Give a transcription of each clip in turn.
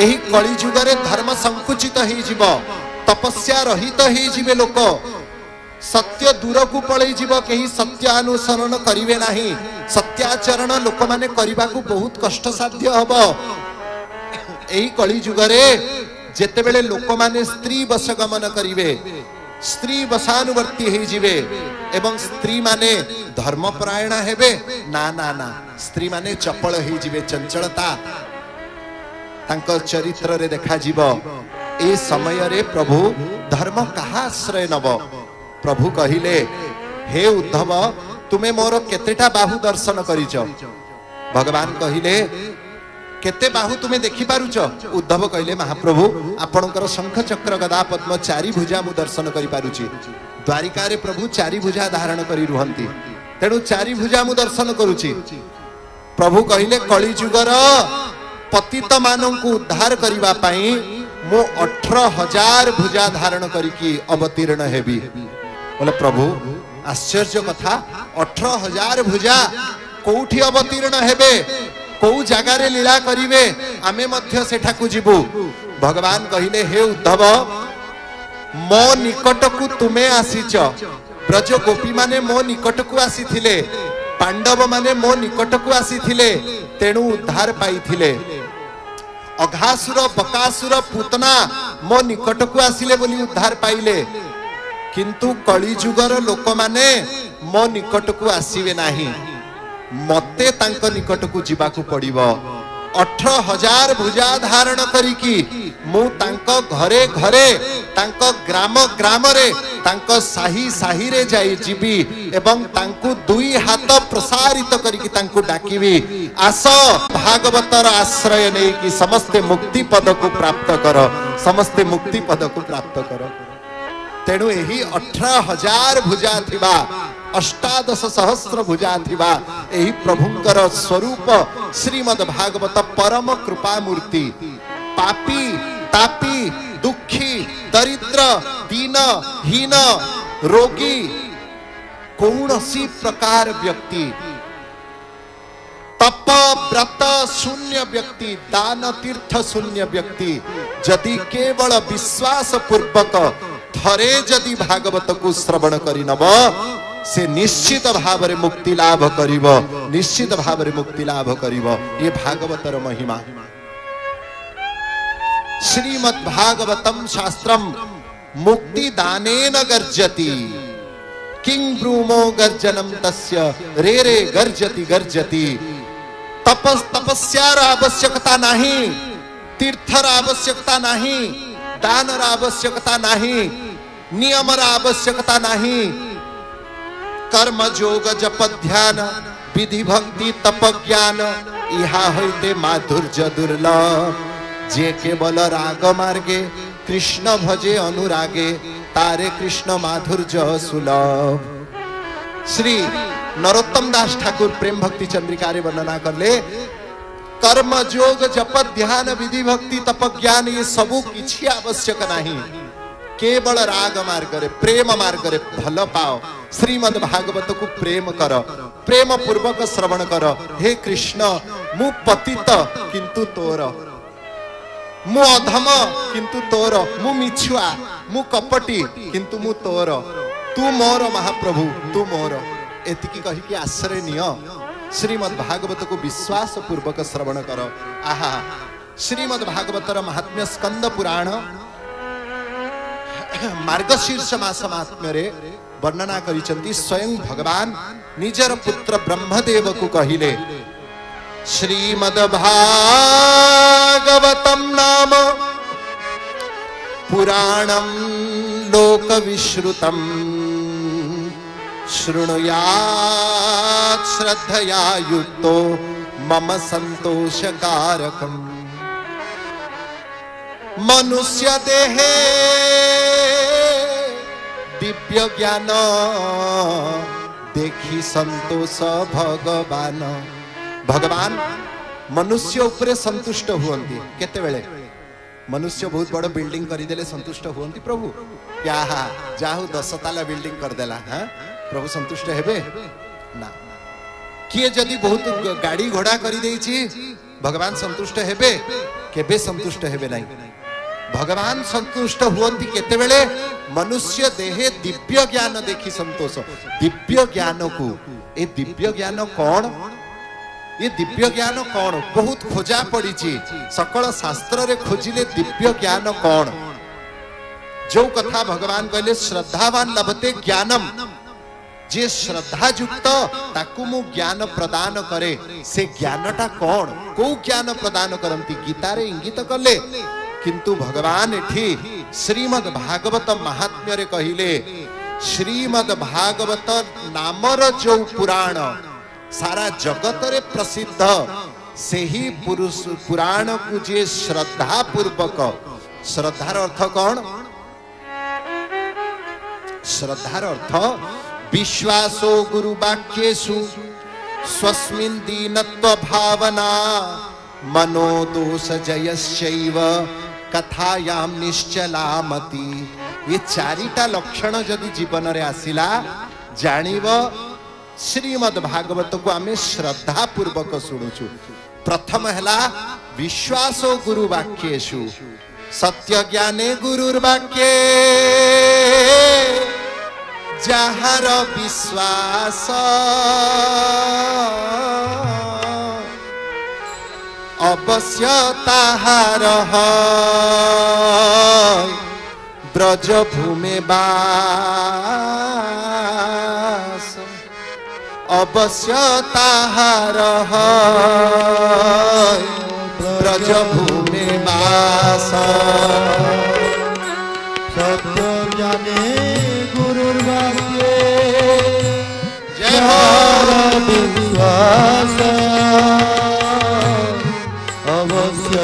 एही कली जुगरे धर्म संकुचित हो तपस्या रहित हो लोक सत्य दूर को पलि कहीं सत्य अनुसरण करेंगे ना सत्याचरण लोक मैंने बहुत कष्टसाध्य हम यही कली जुगरे जेते बेले लोक मैंने स्त्री बस गमन करेंगे स्त्री बसानुवर्ती एवं स्त्री माने धर्मपरायण हेबे ना ना ना स्त्री माने चपल हो चंचलता चरित्र रे देखा जीव ए समय रे प्रभु धर्म कहा आश्रय नब प्रभु कहिले हे उद्धव तुम्हें मोर केतेटा बाहु दर्शन करिच भगवान कहिले केते बाहु तुम्हें देखी पारुच उद्धव कहले महाप्रभु आपणकर शंख चक्र गदा पद्म चारि भुजा मु दर्शन करि पारुची द्वारिका रे प्रभु चारि भुजा धारण करी रुहंती तेणु चारि भुजा मु दर्शन करूची प्रभु कहले कली जुगर पतित मानंकु उद्धार करिवा पाई मो 18,000 भुजा धारण करिकी अवतीर्ण हेबी बोले प्रभु आश्चर्य कथा 18,000 भुजा कोठी अवतीर्ण हेबे कौ जगार लीला करिवे आमे मध्य सेठा को जीवु भगवान कहले हे उद्धव मो निकट को तुमे आसीच ब्रज गोपी माने मो निकट को आसी थिले पांडव माने मो निकट को आसी थिले तेणु उद्धार पाई थिले अघासुर बकासुर पूतना मो निकट को आसिले बोली उद्धार पाइले किंतु कली जुगर लोक माने मो निकट को आसीबे नाही मते तांको निकट को जीवाकू पड़िव 18,000 भुजा धारण करिकी मु तांको घरे घरे तांको ग्राम ग्राम रे तांको साही साही रे जाई जीवी एवं तांको दुई हाथ प्रसारित करिकी तांको डाकीबी आस भागवतर आश्रय नहीं कि समस्ते मुक्ति पद को प्राप्त करो समस्ते मुक्ति पद को प्राप्त करो तेणु यही 18,000 भुजा थिबा 8,000 भुजा थिबा यही प्रभुंकर स्वरूप श्रीमद भागवत परम कृपा मूर्ति पापी तापी दुखी दरिद्र दीन हीन रोगी कौनसी प्रकार व्यक्ति तप व्रत शून्य व्यक्ति दान तीर्थ शून्य व्यक्ति यदि केवल विश्वास पूर्वक थरे जदि भागवत को श्रवण करिनब से निश्चित भाव रे मुक्ति लाभ करिव निश्चित भाव रे मुक्ति लाभ करिव ये भागवतर महिमा श्रीमद् भागवतम शास्त्रम मुक्ति दानेन गर्जति किं ब्रूमो गर्जनम तस्य रे रे गर्जति गर्जति तपस्यार आवश्यकता नहीं तीर्थर आवश्यकता नहीं दानर आवश्यकता नहीं नियमर आवश्यकता नहीं कर्म जोग जप ध्यान विधि भक्ति तप ज्ञान इहा होइते माधुर्य दुर्लभ जे केवल राग मार्गे कृष्ण भजे अनुरागे तारे कृष्ण माधुर्य सुलभ श्री नरोत्तम दास ठाकुर प्रेम भक्ति चंद्रिका रे वर्णना करले कर्म जोग जप ध्यान विधि भक्ति तप ज्ञान ये सबू किछि आवश्यक नाही केवल राग मार्ग रे प्रेम मार्ग रे भल पाओ श्रीमद् भागवत को प्रेम कर प्रेम पूर्वक श्रवण कर हे कृष्ण मु पतित किंतु तोर मु अधम किंतु तोर मु मिछुआ मु कपटी किंतु मु तोर तू मोर महाप्रभु तू मोर एतिकी कहि के आश्रय नियो श्रीमद् भागवत को विश्वास पूर्वक श्रवण कर आहा श्रीमद् भागवत महात्म्य स्कंद पुराण मार्गशीर्ष मास महात्म्य रे वर्णना करिसंती स्वयं भगवान निजर पुत्र ब्रह्मदेव को कहिले श्रीमद् भागवतम नाम पुराणम लोक विश्रुतम शृणुयात् श्रद्धया युक्तो मम संतोषकारकम् मनुष्य देहे दिव्य ज्ञान देखि संतोष भगवान भगवान मनुष्य उपरे संतुष्ट हुअन्ति केते बेले मनुष्य बहुत बड़ बिल्डिंग करदेले संतुष्ट हुअन्ति प्रभु क्या जाहु 10 ताला बिल्डिंग करदेला प्रभु संतुष्ट हेबे ना किए जदि बहुत गाड़ी घोड़ा करी भगवान संतुष्ट हेबे केबे संतुष्ट हेबे नहीं। भगवान संतुष्ट हुवंती केतेबेले मनुष्य देहे दिव्य ज्ञान देखी संतोष। दिव्य ज्ञान को ए दिव्य ज्ञान कौन, ये दिव्य ज्ञान कौन बहुत खोजा पड़ी सकल शास्त्र रे खोजिले दिव्य ज्ञान कौन। जो कथा भगवान कहले श्रद्धावान लभते ज्ञानम, जे श्रद्धा जुक्त ताकु मु ज्ञान प्रदान करे, से ज्ञानटा कौन को ज्ञान प्रदान करंती गीता रे इंगित करले। किंतु भगवान एठी श्रीमद् भागवत महात्म्य रे कहिले श्रीमद् भागवत नामर जो पुराण सारा जगत रे प्रसिद्ध, से ही पुरुष पुराण को जे श्रद्धा पूर्वक, श्रद्धार अर्थ कौन, श्रद्धार अर्थ विश्वासो गुरु वाक्येषु स्वस्मिन् दीनत्व भावना मनो दोष जयश्चैव कथायाम निश्चलामति। ये चारिटा लक्षण जदि जीवन रे आसिला जानिब श्रीमद् भागवत को आमे श्रद्धा पूर्वक सुनुचु। प्रथम हैला विश्वासो गुरु वाक्येषु, सत्य ज्ञाने गुरुर्वाक्ये जहार विश्वास अवश्य ताहार ब्रजभूमि बास अवश्य ताहार ब्रजभूमि बास। सत्य ज्ञाने विश्वास अवश्य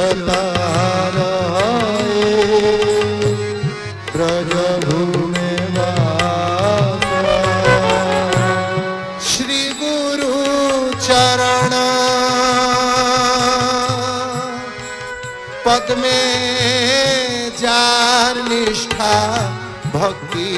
ब्रजभूमि वास। श्री गुरु चरण पद में जार निष्ठा भक्ति,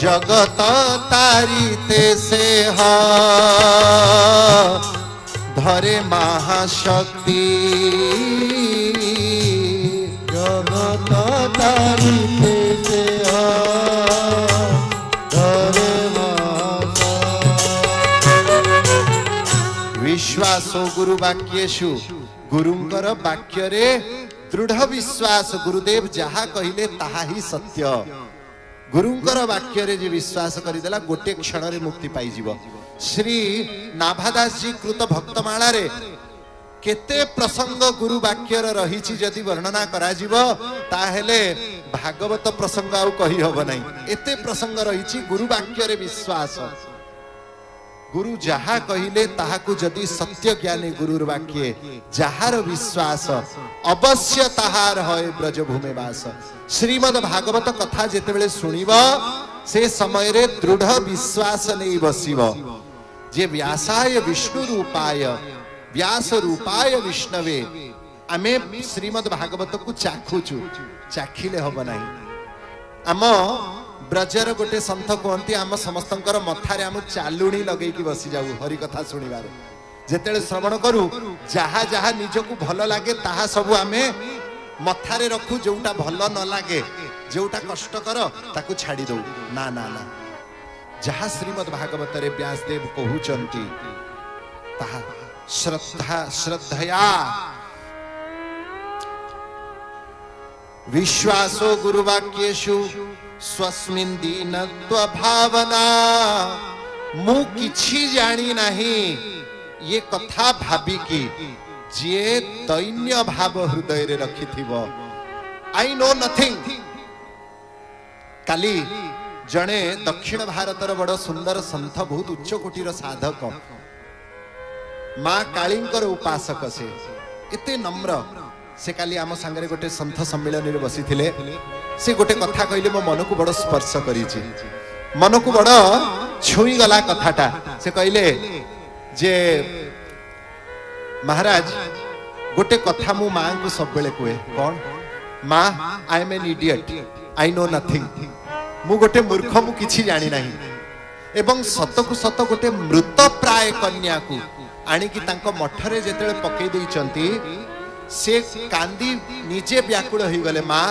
जगत तारीते से धरे महाशक्ति, जगत तारीते से धरे महाशक्ति। विश्वासो गुरु वाक्येषु गुरुंकर वाक्य रे दृढ़ विश्वास, गुरुदेव जहा कहिले ताहा ही सत्य। गुरुंकर वाक्य रे जे विश्वास करीदेला गोटे क्षण रे मुक्ति पाई जीव। श्री नाभादास जी कृत भक्तमाला रे केते प्रसंग गुरु वाक्य रे रहिछि जदि वर्णना करा जीव ताहेले भागवत प्रसंग आउ कहि होब नै। एते प्रसंग रहिछि गुरु वाक्य रे विश्वास। गुरु जहा कहिले ताहाकु जदि सत्य ज्ञानी गुरुर वाक्य जहार विश्वास अवश्य ताहार होय ब्रजभूमि वास। श्रीमद् भागवत कथा जेतेबेले सुनिब से समय रे दृढ़ विश्वास नै बसिब जे व्यासाय विष्णु रूपाय व्यास रूपाय विष्णवे। आमे श्रीमद् भागवत को चाखुचु, चाखिले होब नै। आम ब्रजर गोटे संत कहती आम समस्त मथारे आम चालुणी लगे बसी जाऊ हरिकथा शुणवे जिते श्रवण करू जहा जहा निजक भल लगे ताहा सब आमे मथारे रखू, जोटा भल न लगे जोटा कष्टकर ताकू छाड़ी दऊ ना ना ना। जहा श्रीमद् भागवत रे व्यासदेव कहउचंती ताहा श्रद्धा श्रद्धया विश्वासो गुरुवाक्येषु स्वस्मिन् दीनत्व भावना। मु किछि जानी नहीं ये कथा भावी की जे दैन्य भाव हृदय रे रखी थीबो आई नो नथिंग। काली जने दक्षिण भारत रो बड़ सुंदर संत बहुत उच्च कोटीर साधक मां कालींकर उपासक से इते नम्र से काली आम सांगरे गोटे संत सम्मेलन रे बसी थिले। से गोटे कथा कहले मो मन को बड़ स्पर्श करी मन को बड़ छुई गला कथाटा। से कहले जे महाराज गोटे कथा मो माँ को सब बेले कहे कौन माँ I am an idiot I know nothing मु गोटे मूर्ख मु किछि जानि नाही एवं सत को सत गोटे मृत प्राय कन्या को आनी कि तांको मठरे जेतेले पकई देई चंती से कांदी नीचे व्याकुल हो गले माँ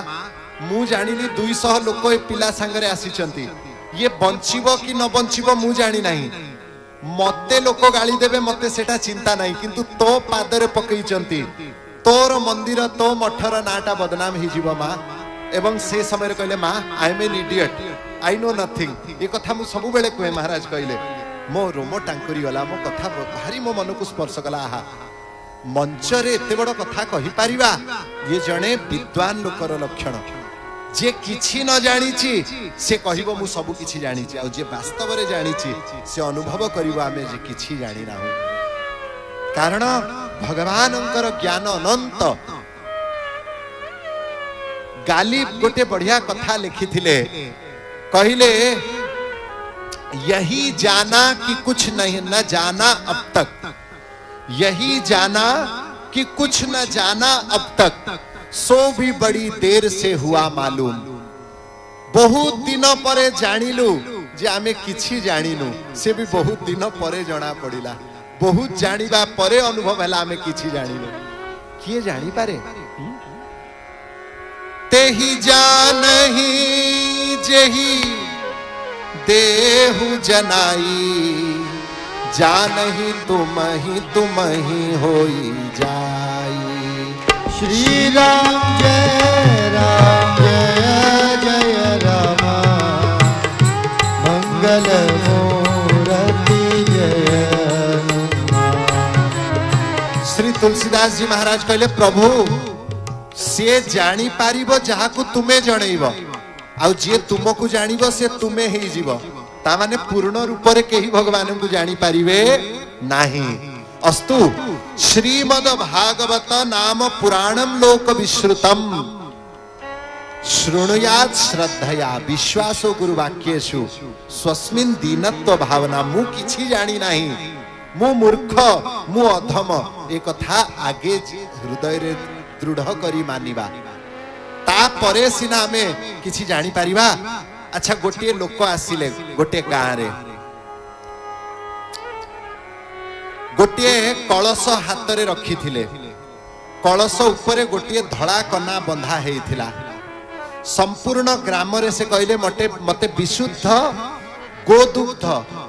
मु जानिली 200 लोक ए पिला संगरे आसी चंती ये बंचिबो कि न बंचिबो मु जानि नाही मते लोक गाली देबे मते सेटा चिंता नाही किंतु तो पादरे पकई चंती तोर मंदिर तो मठर नाटा बदनाम हि जीव माँ एवं से समय कहले माँ I am an idiot I know nothing ये कथा मु सब बेले कहे महाराज कहले मो रोम टांकुरी गला मो कथा भारी मो मन को स्पर्श कला आहा मंच रे एते बड़ कथा कहि परिबा ये जने विद्वान लोकर लक्षण जे किछि न जानिछि से कहिबो मु सब किछि जानिछि आ जे वास्तव रे जानिछि से अनुभव करिबो आमे जे किछि जानि नाहु कारण भगवानंकर ज्ञान अनंत गालिब गोटे बढ़िया कथा लिखी थिले कहिले यही जाना कि कुछ नहीं न जाना अब तक यही जाना कि कुछ न जाना अब तक सो भी बड़ी देर से हुआ मालूम बहुत दिनों परे जानिलु जे आमे किछि जानिनु से भी बहुत दिनों परे जना पड़िला बहुत जानिबा परे अनुभव हला आमे किछि जानिनु किए जानि पारे तेहि जानहि जेहि देहु जनाई जानहि तुमहि होई जाई श्री राम जय जय रामा मंगल मूर्ति जय श्री तुलसीदास जी महाराज कहले प्रभु से जानी पारिबो जहा को तुमे जणैबो आ जे तुमको जानिबो से तुमे ही जीवो ता माने पूर्ण रूप रे केही भगवान को जानी पारिबे नाही अस्तु श्रीमद् भागवत नाम पुराणम लोक विश्रुतम श्रुणुयात् श्रद्धया विश्वासो गुरु वाक्येषु स्वस्मिन् दीनत्व भावना मु किछि जानी नाही मु मूर्ख मु अधम ए कथा आगे हृदय रे दृढ़ करी मानिबा तापरे सिना आमे किछि जानी पारिबा अच्छा गोटे लोक आसिले गोटे गाँ रे गोटे कलश हाथ रे रखी थिले कलश ऊपर गोटे धड़ा कना बंधा हेइथिला संपूर्ण ग्राम रे से कहले मते मते विशुद्ध गोदुग्ध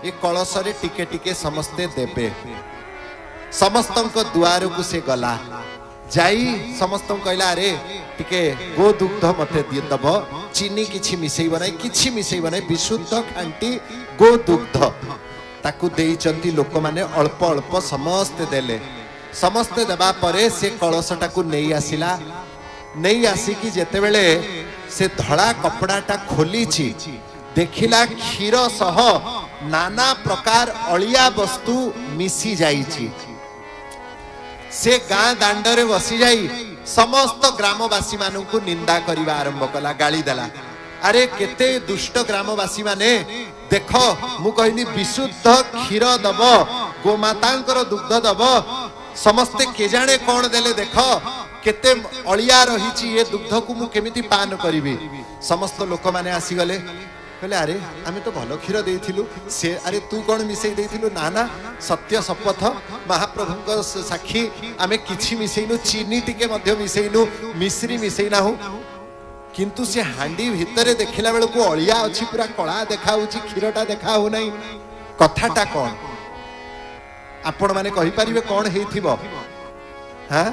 ए कलश रे टिके टिके समस्ते देबे समस्तन को द्वार को से गला जाई समस्त कहला अरे टिके गोदुग्ध मते दिए दब चीनी किछि मिसेई बनाई विशुद्ध खांटी गोदुग्ध ताकु देई चंती लोक माने अल्प अल्प समस्त देले समस्त देबा परे से कलशटा को नेई आसिला नेई आसी कि जेते बेले से धड़ा कपड़ाटा खोली छी देखिला खीर सह नाना प्रकार अलिया वस्तु मिसी जाई छी से गाँ दांडरे बसी जाई समस्त ग्रामवासी मानू को निंदा करवा आरंभ कला गाली देला अरे केते दुष्ट ग्रामवासी माने देख मु कहली विशुद्ध क्षीर दब गोमातांकर दुग्ध दब समस्ते के जाने कौन देले देख केते अलिया रही ये दुग्ध को मु केमिति पान करी समस्त लोक माने आसी गले कहले अरे आमे तो भलो खीर देइथिलु से अरे तू कोन मिसेई देइथिलु नाना सत्य शपथ महाप्रभुको साक्षी आमे किछि मिसेइनु चीनी टिके मध्य मिसेइनु मिश्री मिसेइना हो किंतु से हांडी भितरे देखिला बेल को अलिया अछि पूरा कला देखाउछि खीरटा देखा हो नहीं कथाटा कोन आपण माने कहि परिबे कोन हेइथिबो हां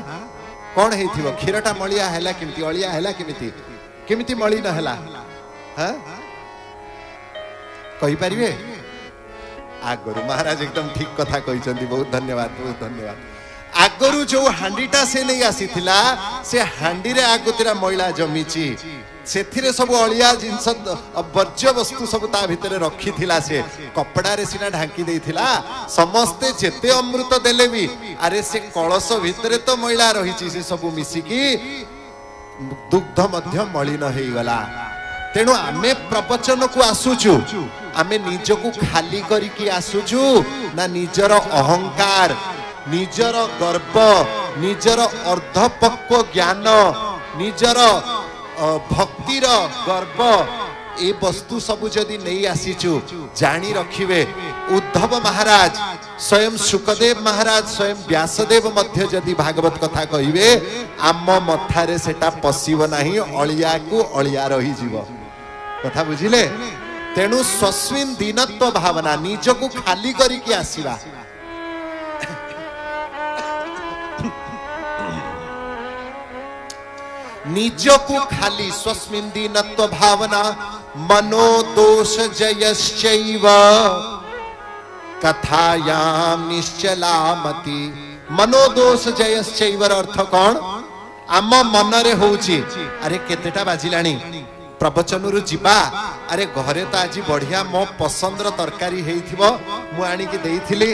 कोन हेइथिबो खीरटा मलिया हैला किमिति अलिया हैला किमिति किमिति मली न हैला हां कहि परिबे आगरु महाराज एकदम ठीक कथा कहिसंती बहुत धन्यवाद आगरु जो हांडीटा से नहीं आसीथिला से हांडी रे आगुतिरा महिला जमीची सेथिरे सब अलिया जिंस वर्ज्य वस्तु सब ता भितरे रखीथिला से कपड़ा रे सिना ढांकी देइथिला समस्त जेते अमृत देले भी अरे से कलश भितरे तो महिला रहीची से सब मिसी की दुग्ध मध्य मलिन होई गला तेणु आमे प्रवचन को आसुचु आमे निज को खाली करी की आसुचु ना निजर अहंकार निजर गर्व निजर अर्धपक्व ज्ञान निजर भक्तिर गर्व ए वस्तु सबू जदि नहीं आसीचु जानी रखिवे। उद्धव महाराज स्वयं शुकदेव महाराज स्वयं व्यासदेव मध्य जदि भागवत कथा कहिवे आम मथारे सेटा पसिबो नाही अलिया को अलिया रही जीव कथा बुझिले। तेणु स्वस्मिन् दीनत्व भावना निज को खाली करके आसीबा निजकु खाली स्वस्मिन् दीनत्व भावना मनो दोष जयश्चैव कथायाम निश्चलामति। मनो दोष जयश्चैव अर्थ कौन आम मन रे होउची अरे केतेटा बाजिलाणी प्रवचन रु जीवा अरे घरे तो आज बढ़िया मो पसंदर तरकारी हेइथिबो मु आणी के देइथिली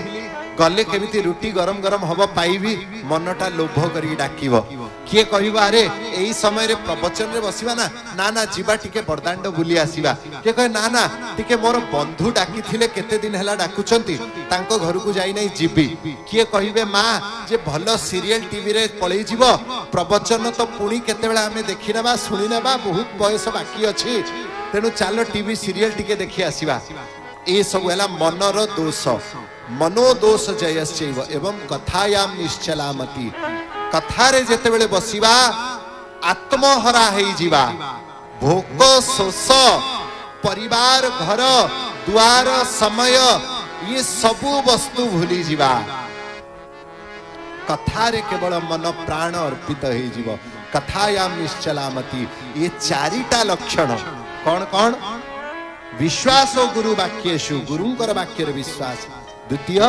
गले केमिति रुटी गरम गरम हबो पाइबी मनटा लोभ करी डाकिबो किए कहबो अरे एई समय रे प्रवचन रे बसिबा ना ना ना जीवा टिके बरदांड बुली आसीबा के कह ना ना टिके मोर बंधु डाकी थिले केते दिन हैला डाकुचंती तांको घर को जाई नै जीबी किए कहबे मां जे भलो सीरियल टीवी रे पळै जीवो प्रवचन तो पुणी केतेबेला हमें देखि नबा सुनि नबा बहुत बयस बाकी अछि तेनु चालो टीवी सीरियल टिके देखि आसीबा। ए सब हैला मनर दोष मनोदोष जयश्चैव एवं कथायाम निश्चलामति कथारे जेते बेले बसिबा आत्महरा हेई जीवा भोक शोष परिवार घर द्वार समय ये सबु वस्तु भूली जीवा कथारे केवल मन प्राण अर्पित हेई जीव कथायाम निश्चलामति। ये चारिटा लक्षण कौन कौन विश्वास गुरु वाक्येषु गुरुंकर वाक्य रे विश्वास। द्वितीय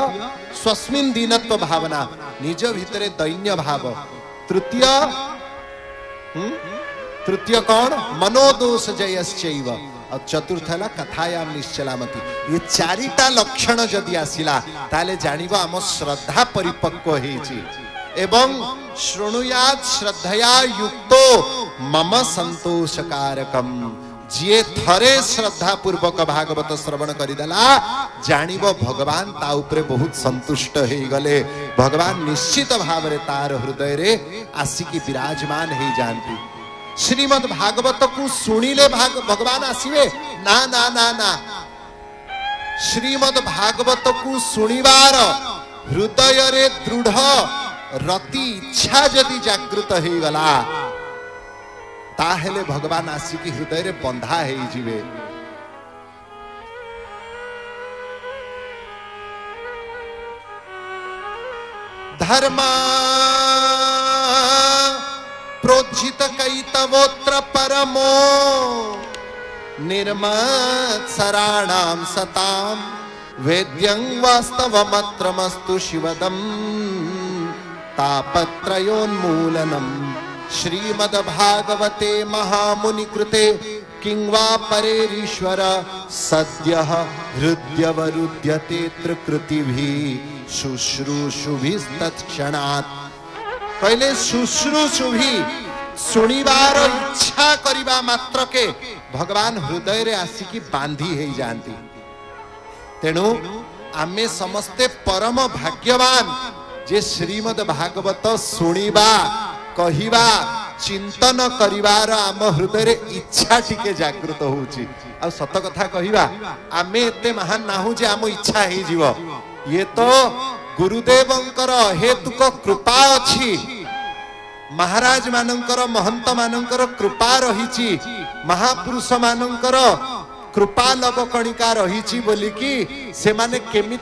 स्वस्मिन् दीनत्व भावना निज भितरे दैन्य भाव। तृतीय तृतीय कौन मनोदोष जयश्चैव। और चतुर्थ है कथायाम निश्चलामति। ये चारिटा लक्षण जदि आसिला ताले जानिबो आम श्रद्धा परिपक्व हेछि एवं श्रणुयात श्रद्धया युक्तो मम संतोषकारकम। जिए थरे श्रद्धा पूर्वक भागवत श्रवण करिदेला जानिबो भगवान ता उपरे बहुत संतुष्ट हो गले भगवान निश्चित भाव रे तार हृदय रे आसिकी विराजमान हो जानती। श्रीमद भागवत को सुनिले भगवान आसीबे ना ना ना ना श्रीमद भागवत को सुनिवार हृदय रे दृढ़ रति इच्छा जदि जागृत हो गला ताहेले भगवान आसिकी हृदय रे बंधा है जीवे। धर्मा प्रोज्झित कैतवोत्र परमो निर्मत्सराणाम सताम वेद्यं वास्तवमत्रमस्तु शिवदं तापत्रयोन्मूलनम्। श्रीमद भागवते महामुनि कृते किंवा परेरीश्वर सद्यः हृद्यवरुध्यते त्रिकृतिभिः शुश्रूषुभिस्तत्क्षणात्। पहले शुश्रूषुभि सुनिवार इच्छा करिवा मात्र के भगवान हृदय रे आसिकी बांधी हेई जानती। तेणु आमे समस्ते परम भाग्यवान जे श्रीमद भागवत सुनिबा कहिबा चिंतन करिवार आम हृदय रे इच्छा टिके जागृत होउची। आ सत कथा कहिबा आमे एते महान नाहु जे आम इच्छा हे जीवो ये तो गुरुदेवंकर हेतुक कृपा अछि महाराज मानंकर महंत मानंकर कृपा रहिची महापुरुष मानंकर कृपा लवकणिका रहिची बोली कि से माने केमिति